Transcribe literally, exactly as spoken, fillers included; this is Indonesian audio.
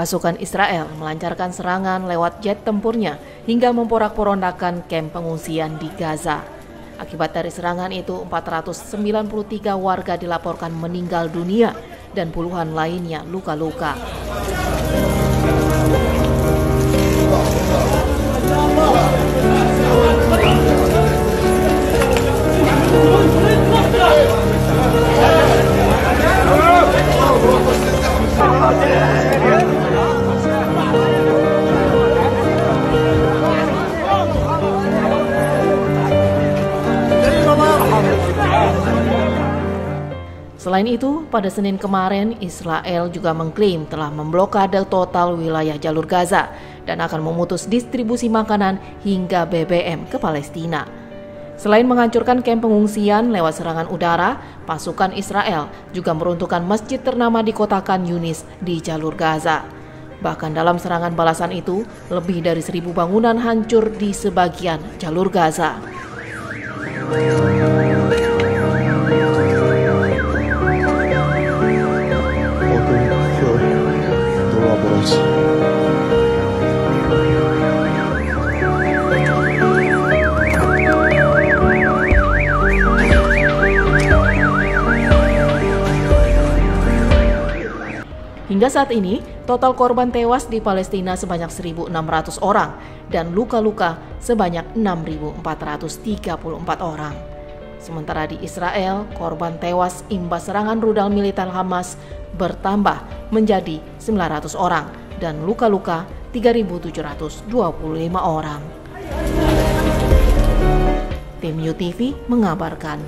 Pasukan Israel melancarkan serangan lewat jet tempurnya hingga memporak-porandakan kamp pengungsian di Gaza. Akibat dari serangan itu, empat ratus sembilan puluh tiga warga dilaporkan meninggal dunia dan puluhan lainnya luka-luka. Selain itu, pada Senin kemarin, Israel juga mengklaim telah memblokade total wilayah Jalur Gaza dan akan memutus distribusi makanan hingga B B M ke Palestina. Selain menghancurkan kamp pengungsian lewat serangan udara, pasukan Israel juga meruntuhkan masjid ternama di kota Khan Yunis di Jalur Gaza. Bahkan dalam serangan balasan itu, lebih dari seribu bangunan hancur di sebagian Jalur Gaza. Hingga saat ini, total korban tewas di Palestina sebanyak seribu enam ratus orang dan luka-luka sebanyak enam ribu empat ratus tiga puluh empat orang. Sementara di Israel, korban tewas imbas serangan rudal militer Hamas bertambah menjadi sembilan ratus orang dan luka-luka tiga ribu tujuh ratus dua puluh lima orang. Tim U T V mengabarkan.